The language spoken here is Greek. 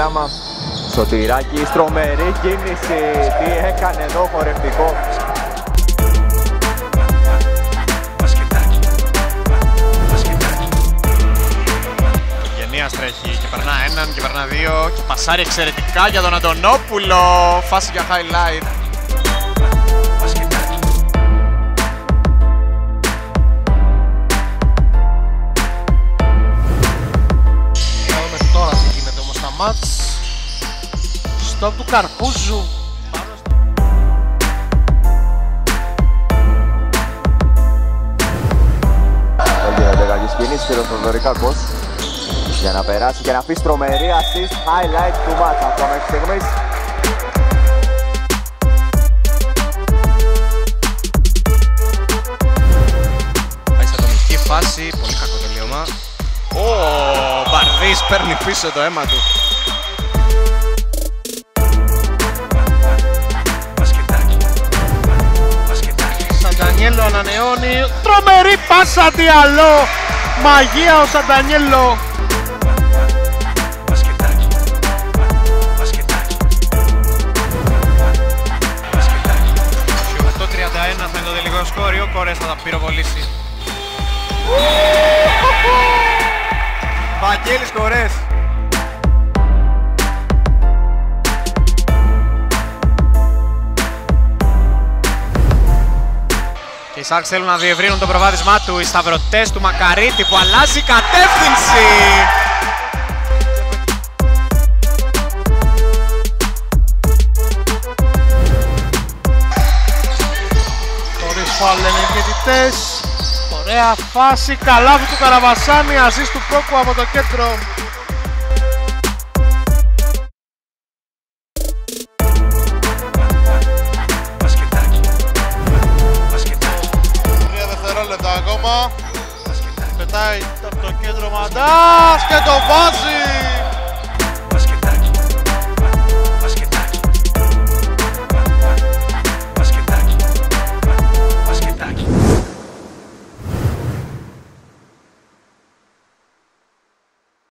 Λάμα, Σωτηράκη, τρομερή κίνηση, τι έκανε εδώ χορευτικό. Τρέχει και περνά έναν και περνά δύο και πασάρει εξαιρετικά για τον Αντωνόπουλο, φάση για highlight. Θα δούμε τώρα τι γίνεται όμως στα μάτς. Στοπ του Καρπούζου. Δεκαγής κίνηση, φιλοσοδορικά κόσ. Για να περάσει και να αφήσει τρομερή assist, highlight του μάτσα από μέχρι στιγμής. Πάει σε ατομική φάση, πολύ κακό τελείωμα. Ο Μπαρδής παίρνει πίσω το αίμα του. Σαντανιέλο ανανεώνει, τρομερή πάσα, τι άλλο! Μαγεία ο Σαντανιέλο. Ο Κορές θα τα πυροβολήσει. Βαγγέλης Κορές. Και οι Σάκς θέλουν να διευρύνουν το προβάδισμά του. Οι σταυρωτές του Μακαρίτη που αλλάζει κατεύθυνση. Φάουλ είναι οι διαιτητές. Ωραία φάση, καλάθι του Καραβασάνη, ασίστ του Πόκου από το κέντρο. Τρία δευτερόλεπτα ακόμα. Πετάει από το κέντρο Μαντάς και το βάζει.